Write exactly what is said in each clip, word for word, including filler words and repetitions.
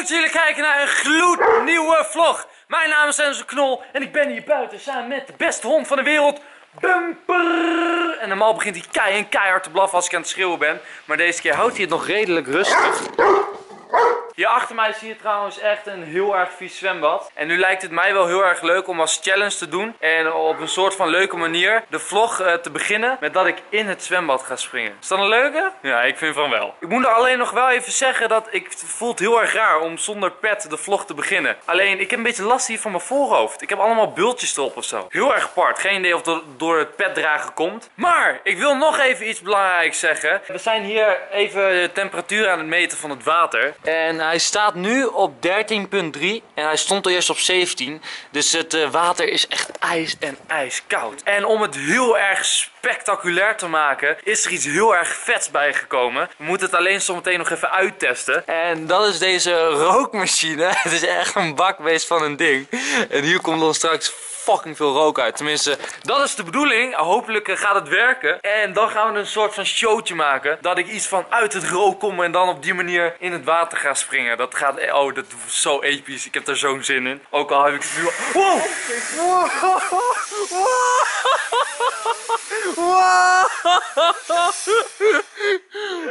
Leuk dat jullie kijken naar een gloednieuwe vlog. Mijn naam is Enzo Knol en ik ben hier buiten samen met de beste hond van de wereld, Bumper. En normaal begint hij kei en keihard te blaffen als ik aan het schreeuwen ben. Maar deze keer houdt hij het nog redelijk rustig. Hier achter mij zie je trouwens echt een heel erg vies zwembad. En nu lijkt het mij wel heel erg leuk om als challenge te doen. En op een soort van leuke manier de vlog uh, te beginnen met dat ik in het zwembad ga springen. Is dat een leuke? Ja, ik vind van wel. Ik moet er alleen nog wel even zeggen dat ik, het voelt heel erg raar om zonder pet de vlog te beginnen. Alleen, ik heb een beetje last hier van mijn voorhoofd. Ik heb allemaal bultjes erop of zo. Heel erg apart. Geen idee of dat door het pet dragen komt. Maar, ik wil nog even iets belangrijks zeggen. We zijn hier even de temperatuur aan het meten van het water. En hij staat nu op dertien komma drie en hij stond al eerst op zeventien. Dus het water is echt ijs en ijskoud. En om het heel erg spectaculair te maken is er iets heel erg vets bijgekomen. We moeten het alleen zometeen nog even uittesten. En dat is deze rookmachine. Het is echt een bakbeest van een ding. En hier komt dan straks fucking veel rook uit. Tenminste, dat is de bedoeling. Hopelijk gaat het werken. En dan gaan we een soort van showtje maken. Dat ik iets van uit het rook kom en dan op die manier in het water ga springen. Dat gaat... Oh, dat is zo episch. Ik heb daar zo'n zin in. Ook al heb ik het nu... Wow! Wow! Wow!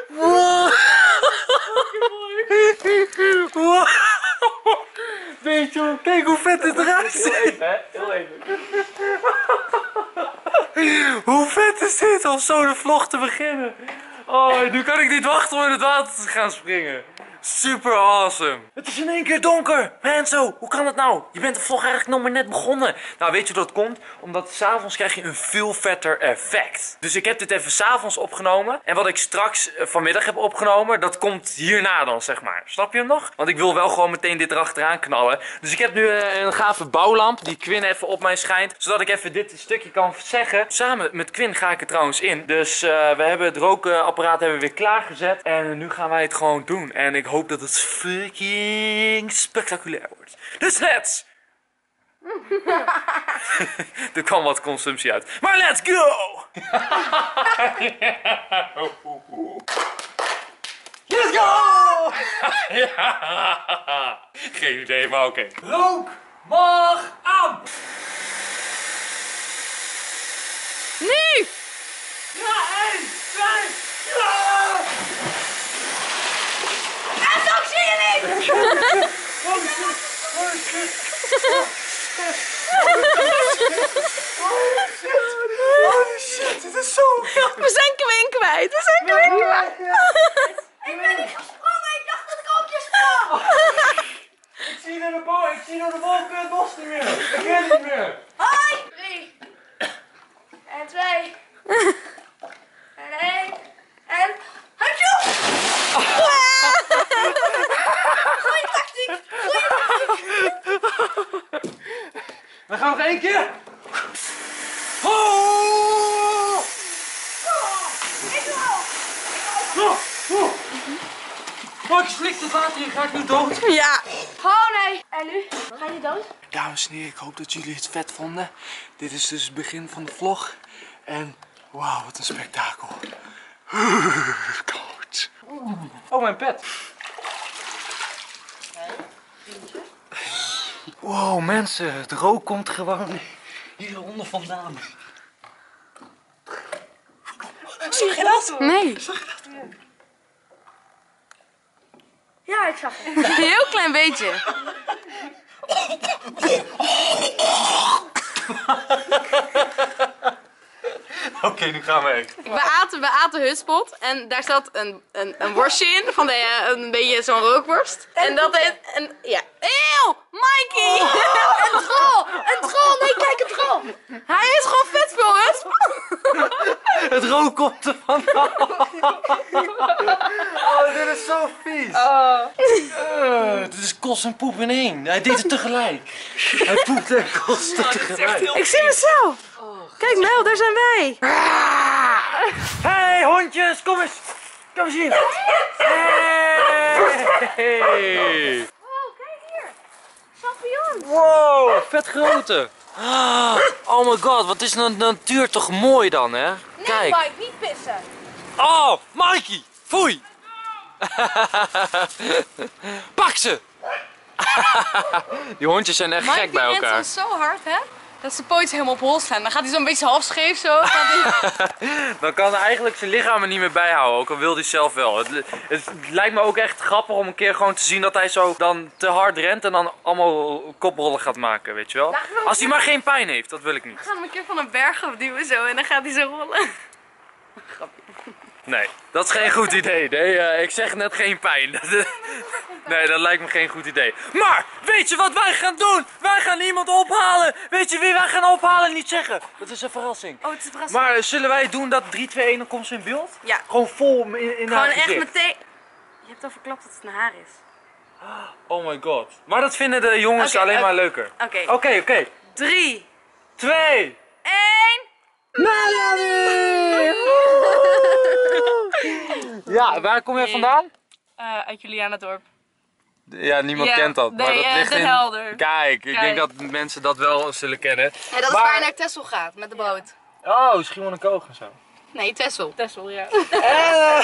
Wow! Wow! Weet je, kijk hoe vet het eruit ziet. Heel even, hè? Heel even. Hoe vet is dit om zo de vlog te beginnen? Oh, nu kan ik niet wachten om in het water te gaan springen. Super awesome. Het is in één keer donker. Enzo, hoe kan dat nou? Je bent de vlog eigenlijk nog maar net begonnen. Nou, weet je hoe dat komt? Omdat 's avonds krijg je een veel vetter effect. Dus ik heb dit even 's avonds opgenomen. En wat ik straks vanmiddag heb opgenomen, dat komt hierna dan, zeg maar. Snap je hem nog? Want ik wil wel gewoon meteen dit erachteraan knallen. Dus ik heb nu een gave bouwlamp die Quinn even op mij schijnt. Zodat ik even dit stukje kan zeggen. Samen met Quinn ga ik er trouwens in. Dus uh, we hebben het rookapparaat hebben we weer klaargezet. En nu gaan wij het gewoon doen. En ik Ik hoop dat het fucking spectaculair wordt. Dus let's! Er kwam wat consumptie uit. Maar let's go! Let's go! Ja. Geen idee, maar oké. Okay. Rook mag aan! Nu! Ja, één, twee, ja! Holy shit, dit is zo... We zijn Quinn kwijt, we zijn Quinn kwijt. Ik ben niet gesprongen, ik dacht dat ik ook je sprong. Ik zie door de boom, ik zie door de wolken het bos niet meer. Ik ken niet meer. Hoi! Drie. En twee. En één. En... Hatjoe! Goeie tactiek! Goeie tactiek! We gaan nog één keer! Oh! Oh! Ik wil! Oh, oh. Oh, ik slik het water in, ga ik nu dood? Ja! Oh nee! En nu? Ga je dood? Dames en heren, ik hoop dat jullie het vet vonden. Dit is dus het begin van de vlog. En wauw, wat een spektakel. Koud. Oh, mijn pet. Wow, mensen, het rook komt gewoon hieronder vandaan. Zag je dat? Nee. Zag je dat? Ja, ik zag het. Een heel klein beetje. Oké, okay, nu gaan we echt. We aten, we aten hutspot en daar zat een, een, een worstje in, van de, een beetje zo'n rookworst. En dat is, en, ja. Eeuw, Mikey! Oh. Een troll, een troll, nee kijk, een troll. Hij is gewoon vet veel hutspot. Het rook komt er vandaan. Oh, dit is zo vies. Uh. Uh, dit is kost en poep in één. Hij deed het tegelijk. Hij poepte en kostte oh, tegelijk. Ik zie mezelf. Kijk nou, daar zijn wij! Hey hondjes, kom eens! Kom eens hier! Hey! Wow, kijk hier! Champignon! Wow, vet grote! Oh my god, wat is de natuur toch mooi dan, hè? Nee, kijk. Mike, niet pissen! Oh, Mikey! Foei! Pak ze! Die hondjes zijn echt Mike gek bij elkaar. Hij rent zo hard, hè? Dat zijn pootjes helemaal op hol staan. Dan gaat hij zo'n beetje half scheef zo. Dan kan hij eigenlijk zijn lichaam er niet meer bijhouden. Ook al wil hij zelf wel. Het, het lijkt me ook echt grappig om een keer gewoon te zien dat hij zo dan te hard rent en dan allemaal koprollen gaat maken, weet je wel. Als hij maar geen pijn heeft, dat wil ik niet. We gaan hem een keer van een berg afduwen zo en dan gaat hij zo rollen. Grappig. Nee, dat is geen goed idee. Nee, uh, ik zeg net geen pijn. Nee, dat lijkt me geen goed idee. Maar, weet je wat wij gaan doen? Wij gaan iemand ophalen. Weet je wie wij gaan ophalen? Niet zeggen. Dat is een verrassing. Oh, het is een verrassing. Maar uh, zullen wij doen dat drie, twee, één, dan komt ze in beeld? Ja. Gewoon vol in, in Gewoon haar gezicht. Gewoon echt meteen. Je hebt al verklapt dat het een haar is. Oh my god. Maar dat vinden de jongens okay, alleen okay. maar leuker. Oké. Okay. Oké, okay, oké. Okay. drie, twee, één. Malali! Ja, waar kom jij vandaan? Uh, uit Juliana Dorp. Ja, niemand ja, kent dat, maar nee, dat ligt in... Helder. Kijk, ik Kijk. denk dat mensen dat wel zullen kennen. Ja, dat maar... is waar je naar Texel gaat, met de boot. Oh, Schiermonnikoog en zo. Nee, Texel. Texel, ja. En, uh,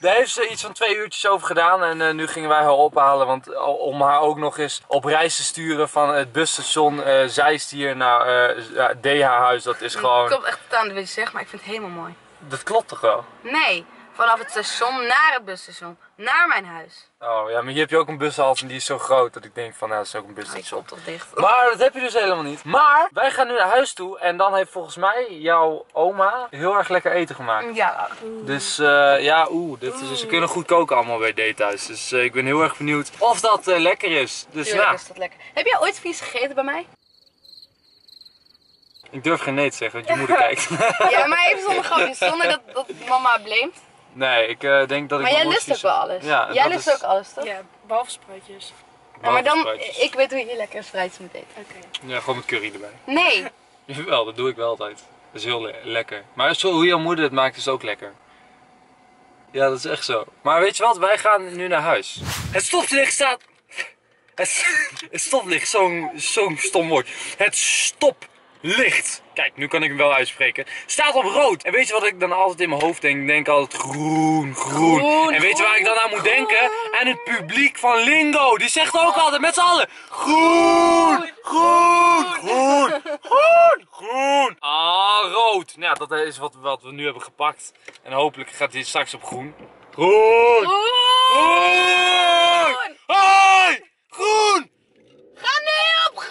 daar heeft ze iets van twee uurtjes over gedaan en uh, nu gingen wij haar ophalen. Want om haar ook nog eens op reis te sturen van het busstation uh, Zeist hier naar uh, D H huis, dat is gewoon... Ik kom echt aan de wil je zeggen, maar ik vind het helemaal mooi. Dat klopt toch wel? Nee. Vanaf het station naar het busstation, naar mijn huis. Oh ja, maar hier heb je ook een bushalte en die is zo groot dat ik denk van nou, dat is ook een busstation. Oh, ik kom toch dicht. Maar dat heb je dus helemaal niet. Maar wij gaan nu naar huis toe en dan heeft volgens mij jouw oma heel erg lekker eten gemaakt. Ja. Oeh. Dus uh, ja, oeh, dit is, ze kunnen goed koken allemaal bij D thuis. Dus uh, ik ben heel erg benieuwd of dat uh, lekker is. Dus ja. Nou. Is dat lekker. Heb jij ooit vies gegeten bij mij? Ik durf geen nee te zeggen, want je moeder kijkt. Ja, maar even zonder grapjes, zonder dat, dat mama blamed. Nee, ik uh, denk dat ik... Maar jij lust ook wel alles. Ja, jij lust is... ook alles, toch? Ja, behalve spruitjes. Ja, maar dan, spruitjes. Ik weet hoe je lekker spruitjes moet eten. Okay. Ja, gewoon met curry erbij. Nee. Jawel, dat doe ik wel altijd. Dat is heel le lekker. Maar zo, hoe jouw moeder het maakt is ook lekker. Ja, dat is echt zo. Maar weet je wat, wij gaan nu naar huis. Het stoplicht staat... Het, het stoplicht, zo'n zo'n stom woord. Het stop. Licht. Kijk, nu kan ik hem wel uitspreken. Staat op rood. En weet je wat ik dan altijd in mijn hoofd denk? Ik denk altijd groen, groen. groen en weet je waar ik dan aan moet groen. denken? Aan het publiek van Lingo. Die zegt ook altijd met z'n allen. Groen, groen, groen, groen, groen. Ah, rood. Nou ja, dat is wat, wat we nu hebben gepakt. En hopelijk gaat hij straks op groen. Groen, groen, groen. Hoi, groen. Ga nu op groen.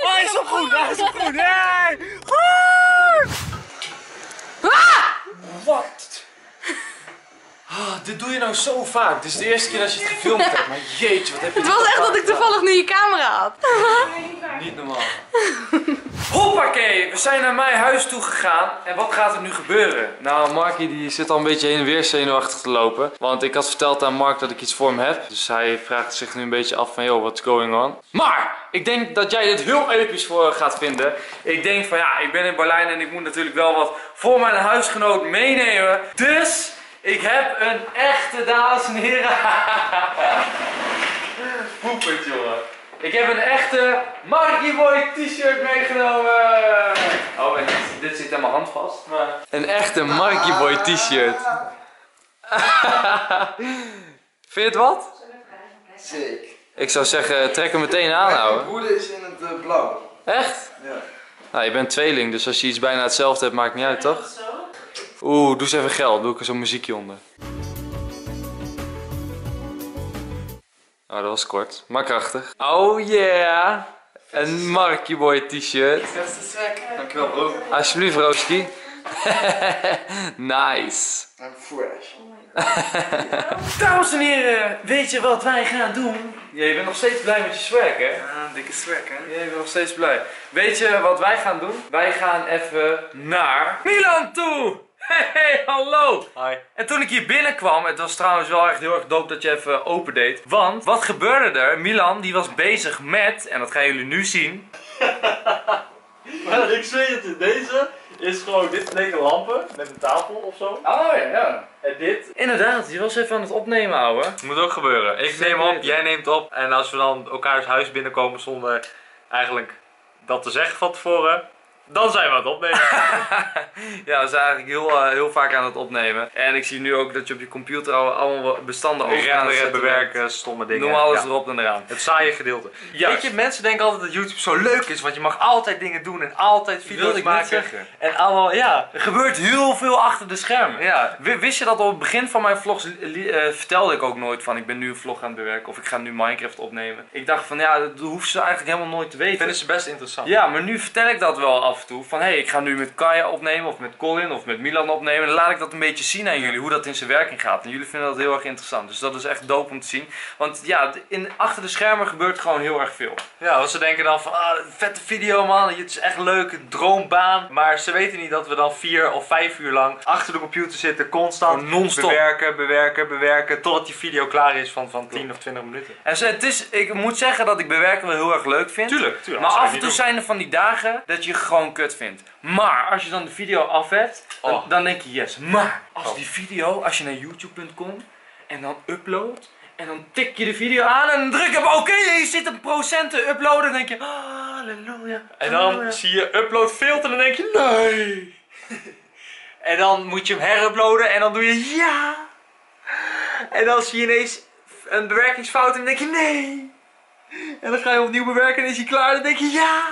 Hij is op groen, hij is op groen, hey! Groen! Ah! Wat? Ah, dit doe je nou zo vaak. Het is de eerste keer dat je het gefilmd hebt, maar jeetje, wat heb je... Het was echt dat ik toevallig nu je camera had. Niet normaal. Hoppakee, we zijn naar mijn huis toe gegaan en wat gaat er nu gebeuren? Nou, Markie die zit al een beetje heen en weer zenuwachtig te lopen. Want ik had verteld aan Mark dat ik iets voor hem heb. Dus hij vraagt zich nu een beetje af van, yo, what's going on? Maar, ik denk dat jij dit heel episch voor gaat vinden. Ik denk van, ja, ik ben in Berlijn en ik moet natuurlijk wel wat voor mijn huisgenoot meenemen. Dus, ik heb een echte, dames en heren. Poepert, jongen. Ik heb een echte Markieboy t-shirt meegenomen. Oh, en dit, dit zit aan mijn hand vast. Maar... Een echte Markieboy t-shirt. Vind je het wat? Zeker. Ik zou zeggen, trek hem meteen aan, houden. Mijn broeder is in het uh, blauw. Echt? Ja. Nou, je bent tweeling, dus als je iets bijna hetzelfde hebt, maakt niet uit, toch? Oeh, doe eens even geld. Doe ik er zo'n muziekje onder. Oh, dat was kort, maar krachtig. Oh yeah! Een Markieboy t-shirt. Dankjewel, bro. Alsjeblieft, Rooski. Nice. I'm fresh. Dames en heren, weet je wat wij gaan doen? Ja, je bent nog steeds blij met je swag, hè? Ja, dikke swag, hè? Ja, je bent nog steeds blij. Weet je wat wij gaan doen? Wij gaan even naar Milan toe! Hey, hallo! Hi. En toen ik hier binnenkwam, het was trouwens wel echt heel erg dope dat je even open deed. Want, wat gebeurde er? Milan, die was bezig met, en dat gaan jullie nu zien. Maar ik zweer het in deze... Is gewoon, dit leken lampen met een tafel of zo. Oh ja, ja. En dit. Inderdaad, die was even aan het opnemen, ouwe. Moet ook gebeuren. Ik neem op, jij neemt op. En als we dan elkaars huis binnenkomen zonder eigenlijk dat te zeggen van tevoren, Dan zijn we aan het opnemen. Ja, we zijn eigenlijk heel, uh, heel vaak aan het opnemen. En ik zie nu ook dat je op je computer allemaal bestanden over gaat zetten, bewerken, stomme dingen. Noem alles ja. erop en eraan. Het saaie gedeelte. Juist. Weet je, mensen denken altijd dat YouTube zo leuk is, want je mag altijd dingen doen en altijd video's maken. En allemaal, ja, er gebeurt heel veel achter de schermen. Ja. Wist je dat op het begin van mijn vlogs uh, vertelde ik ook nooit van ik ben nu een vlog aan het bewerken of ik ga nu Minecraft opnemen. Ik dacht van ja, dat hoeft ze eigenlijk helemaal nooit te weten. Vinden ze best interessant. Ja, maar nu vertel ik dat wel af. Toe, van hé, hey, ik ga nu met Kaya opnemen of met Colin of met Milan opnemen en dan laat ik dat een beetje zien aan jullie, hoe dat in zijn werking gaat. En jullie vinden dat heel erg interessant, dus dat is echt dope om te zien. Want ja, in, achter de schermen gebeurt gewoon heel erg veel. Ja, want ze denken dan van, ah, vette video man, het is echt leuk, een droombaan. Maar ze weten niet dat we dan vier of vijf uur lang achter de computer zitten, constant non-stop bewerken, bewerken, bewerken, totdat die video klaar is van, van tien of twintig minuten. En ze, het is, ik moet zeggen dat ik bewerken wel heel erg leuk vind. Tuurlijk, tuurlijk. Maar af en toe zijn er van die dagen dat je gewoon kut vindt. Maar als je dan de video af hebt, dan, oh. dan denk je yes. Maar als die video, als je naar youtube punt com en dan upload en dan tik je de video aan en dan druk je op oké, okay, je zit een procent te uploaden en dan denk je halleluja. En dan zie je upload filter en dan denk je nee. En dan moet je hem heruploaden en dan doe je ja. En dan zie je ineens een bewerkingsfout en dan denk je nee. En dan ga je opnieuw bewerken en is hij klaar en dan denk je ja.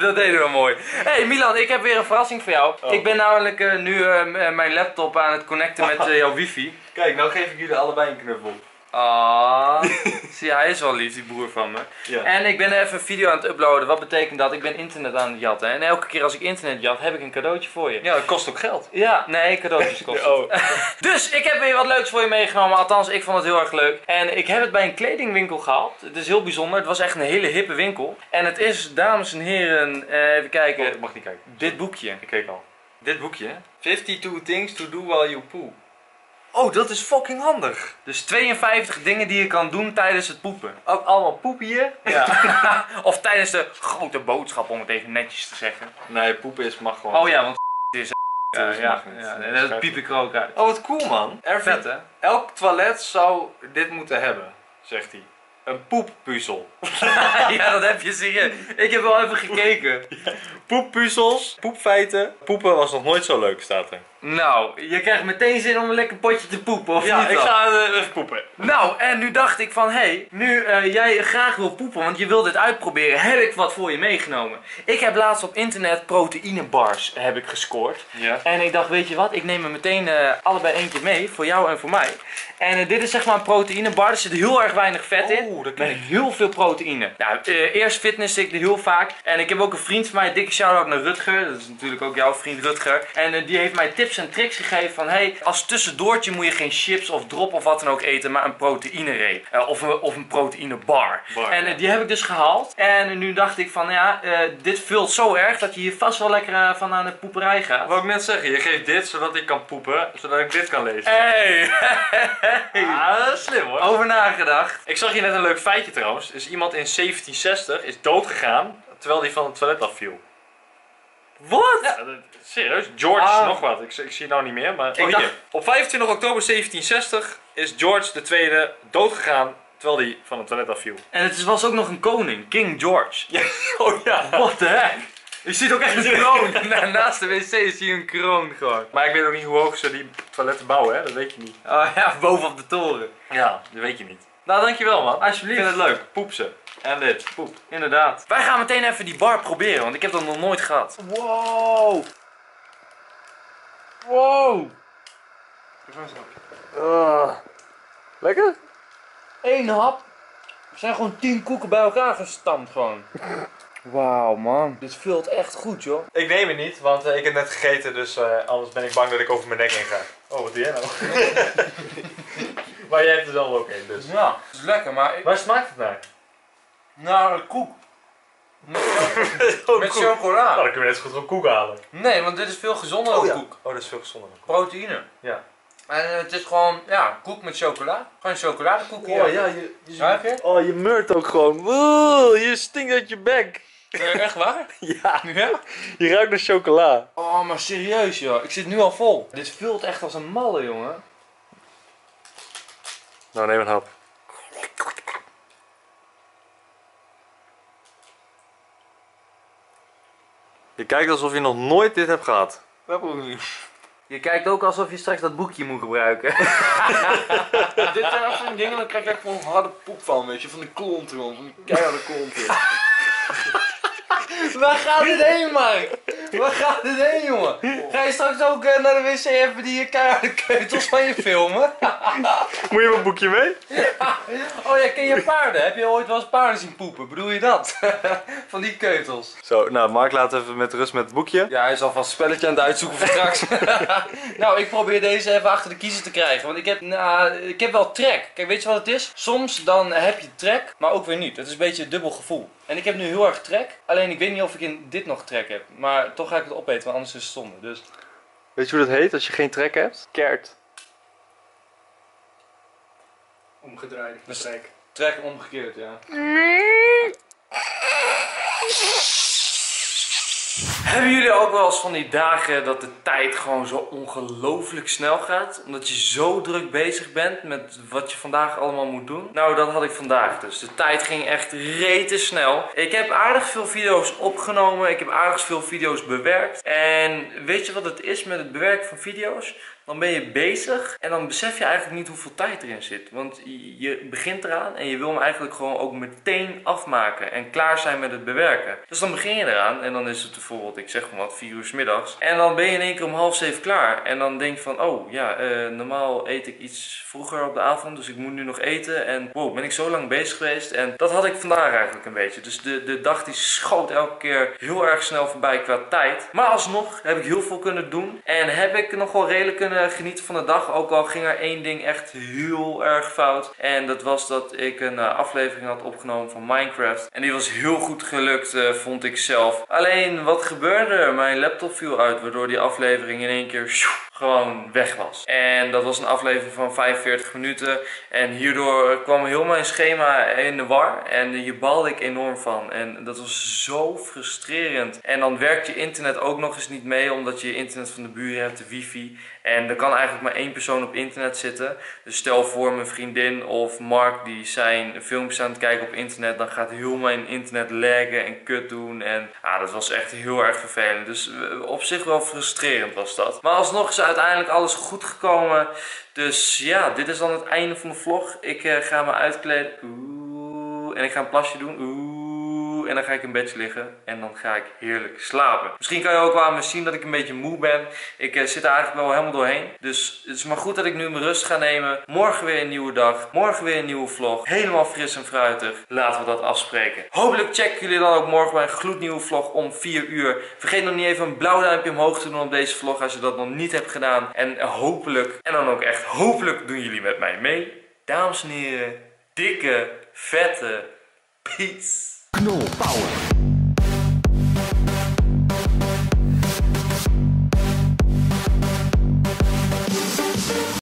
Dat deden we mooi. Hey Milan, ik heb weer een verrassing voor jou. Oh. Ik ben namelijk uh, nu uh, mijn laptop aan het connecten met uh, jouw wifi. Kijk, nou geef ik jullie allebei een knuffel. Ah, zie, hij is wel lief, die broer van me. Ja. En ik ben even een video aan het uploaden. Wat betekent dat? Ik ben internet aan het jatten. En elke keer als ik internet jat, heb ik een cadeautje voor je. Ja, dat kost ook geld. Ja, nee, cadeautjes kosten. Oh. Dus ik heb weer wat leuks voor je meegenomen. Althans, ik vond het heel erg leuk. En ik heb het bij een kledingwinkel gehaald. Het is heel bijzonder. Het was echt een hele hippe winkel. En het is, dames en heren, uh, even kijken. Oh, ik mag niet kijken. Dit boekje. Ik keek al. Dit boekje? fifty-two things to do while you poo. Oh, dat is fucking handig. Dus tweeënvijftig dingen die je kan doen tijdens het poepen. Ook allemaal poepen hier? Ja. Of tijdens de grote boodschap, om het even netjes te zeggen. Nee, poepen is mag gewoon. Oh ja, want is ja, ja, ja, ja. En dat, dat piep ik er ook uit. Oh, wat cool man. Vet hè? Elk toilet zou dit moeten hebben, zegt hij. Een poeppuzzel. Ja, dat heb je serieus. Ik heb wel even gekeken. Poeppuzzels, poepfeiten. Poepen was nog nooit zo leuk, staat er. Nou, je krijgt meteen zin om een lekker potje te poepen, of ja, niet? Ja, ik dan? ga uh, even poepen. Nou, en nu dacht ik van, hé, hey, nu uh, jij graag wil poepen, want je wil dit uitproberen, heb ik wat voor je meegenomen. Ik heb laatst op internet proteïnebars heb ik gescoord. Ja. En ik dacht, weet je wat, ik neem er meteen uh, allebei eentje mee, voor jou en voor mij. En uh, dit is zeg maar een proteïnebar, er zit heel erg weinig vet in. Oeh, dat met heel veel proteïne. Nou, uh, eerst fitness ik er heel vaak. En ik heb ook een vriend van mij, een dikke shout-out naar Rutger. Dat is natuurlijk ook jouw vriend Rutger. En uh, die heeft mij tips en tricks gegeven van hey, als tussendoortje moet je geen chips of drop of wat dan ook eten, maar een proteïnereep uh, of, of een proteïnebar. Bar, en uh, die heb ik dus gehaald en nu dacht ik van ja, uh, dit vult zo erg dat je hier vast wel lekker uh, van aan de poeperij gaat. Wat ik net zeg, je geeft dit zodat ik kan poepen, zodat ik dit kan lezen. Hey, hey. Ah, dat is slim hoor. Over nagedacht. Ik zag hier net een leuk feitje trouwens, is iemand in zeventien zestig is doodgegaan terwijl die van het toilet afviel. Wat? Ja, serieus? George ah. nog wat. Ik, ik zie het nou niet meer, maar... Oh, dacht... Op vijfentwintig oktober zeventienhonderdzestig is George de tweede doodgegaan terwijl hij van het toilet afviel. En het was ook nog een koning, King George. Ja. Oh ja. What the heck? Je ziet ook echt een kroon. Naast de wc zie je een kroon gewoon. Maar ik weet ook niet hoe hoog ze die toiletten bouwen, hè? Dat weet je niet. Oh ja, bovenop de toren. Ja, dat weet je niet. Nou, dankjewel man. Alsjeblieft. Ik vind het leuk. Poep ze. En dit, poep. Inderdaad. Wij gaan meteen even die bar proberen, want ik heb dat nog nooit gehad. Wow. Wow. Uh, lekker? Eén hap. Er zijn gewoon tien koeken bij elkaar gestampt gewoon. Wauw man, dit vult echt goed joh. Ik neem het niet, want uh, ik heb net gegeten, dus uh, anders ben ik bang dat ik over mijn nek heen ga. Oh, wat doe jij nou? Maar jij hebt er dan ook één, dus. Ja, het is lekker, maar... Ik... Waar smaakt het naar? Naar een koek. Met, met chocola. Nou, dan kun je net zo goed gewoon koek halen. Nee, want dit is veel gezonder dan oh, ja. koek. Oh, dat is veel gezonder dan koek. Proteïne. Ja. En uh, het is gewoon, ja, koek met chocola. Gewoon chocoladekoek hier. Oh ja, je, je, ja, je? Oh, je murt ook gewoon. Wow, je stinkt uit je bek. Uh, echt waar? Ja. ja. Je ruikt naar chocola. Oh, maar serieus joh. Ik zit nu al vol. Dit vult echt als een malle, jongen. Nou, neem een hap. Je kijkt alsof je nog nooit dit hebt gehad. Dat moet ik niet. Je kijkt ook alsof je straks dat boekje moet gebruiken. Dit zijn echt zo'n dingen, dan krijg je echt gewoon harde poep van, weet je, van de klont gewoon, van de keiharde klont. Waar gaat dit heen, Mark? Waar gaat dit heen, jongen? Ga je straks ook uh, naar de wc even die keiharde keutels van je filmen? Moet je mijn boekje mee? Ja. Oh ja, ken je paarden? Heb je ooit wel eens paarden zien poepen? Bedoel je dat? Van die keutels. Zo, nou Mark, laat even met rust met het boekje. Ja, hij is alvast een spelletje aan het uitzoeken voor straks. Nou, ik probeer deze even achter de kiezer te krijgen. Want ik heb, nou, ik heb wel trek. Kijk, weet je wat het is? Soms dan heb je trek, maar ook weer niet. Dat is een beetje een dubbel gevoel. En ik heb nu heel erg trek. Alleen ik weet niet of ik in dit nog trek heb. Maar toch ga ik het opeten, want anders is het zonde. Dus. Weet je hoe dat heet als je geen trek hebt? Kert. Omgedraaid. Dus trek. Trek omgekeerd, ja. Nee. Hebben jullie ook wel eens van die dagen dat de tijd gewoon zo ongelooflijk snel gaat? Omdat je zo druk bezig bent met wat je vandaag allemaal moet doen? Nou, dat had ik vandaag dus. De tijd ging echt rete snel. Ik heb aardig veel video's opgenomen. Ik heb aardig veel video's bewerkt. En weet je wat het is met het bewerken van video's? Dan ben je bezig en dan besef je eigenlijk niet hoeveel tijd erin zit. Want je begint eraan en je wil hem eigenlijk gewoon ook meteen afmaken. En klaar zijn met het bewerken. Dus dan begin je eraan en dan is het bijvoorbeeld, ik zeg maar wat, vier uur 's middags. En dan ben je in één keer om half zeven klaar. En dan denk je van, oh ja, uh, normaal eet ik iets vroeger op de avond. Dus ik moet nu nog eten. En wow, ben ik zo lang bezig geweest. En dat had ik vandaag eigenlijk een beetje. Dus de, de dag die schoot elke keer heel erg snel voorbij qua tijd. Maar alsnog heb ik heel veel kunnen doen. En heb ik nog wel redelijk kunnen genieten van de dag, ook al ging er één ding echt heel erg fout. En dat was dat ik een uh, aflevering had opgenomen van Minecraft. En die was heel goed gelukt, uh, vond ik zelf. Alleen, wat gebeurde er? Mijn laptop viel uit, waardoor die aflevering in één keer sjoe, gewoon weg was. En dat was een aflevering van vijfenveertig minuten. En hierdoor kwam heel mijn schema in de war. En hier baalde ik enorm van. En dat was zo frustrerend. En dan werkt je internet ook nog eens niet mee, omdat je internet van de buren hebt, de wifi. En er kan eigenlijk maar één persoon op internet zitten. Dus stel voor mijn vriendin of Mark die zijn filmpjes aan het kijken op internet. Dan gaat heel mijn internet laggen en kut doen. En ah, dat was echt heel erg vervelend. Dus op zich wel frustrerend was dat. Maar alsnog is uiteindelijk alles goed gekomen. Dus ja, dit is dan het einde van de vlog. Ik uh, ga me uitkleden. Oeh, en ik ga een plasje doen. Oeh. En dan ga ik in bedje liggen en dan ga ik heerlijk slapen. Misschien kan je ook wel aan me zien dat ik een beetje moe ben. Ik uh, zit er eigenlijk wel helemaal doorheen. Dus het is maar goed dat ik nu mijn rust ga nemen. Morgen weer een nieuwe dag. Morgen weer een nieuwe vlog. Helemaal fris en fruitig. Laten we dat afspreken. Hopelijk checken jullie dan ook morgen bij een gloednieuwe vlog om vier uur. Vergeet nog niet even een blauw duimpje omhoog te doen op deze vlog als je dat nog niet hebt gedaan. En hopelijk, en dan ook echt hopelijk, doen jullie met mij mee. Dames en heren, dikke, vette peace. Knolpower.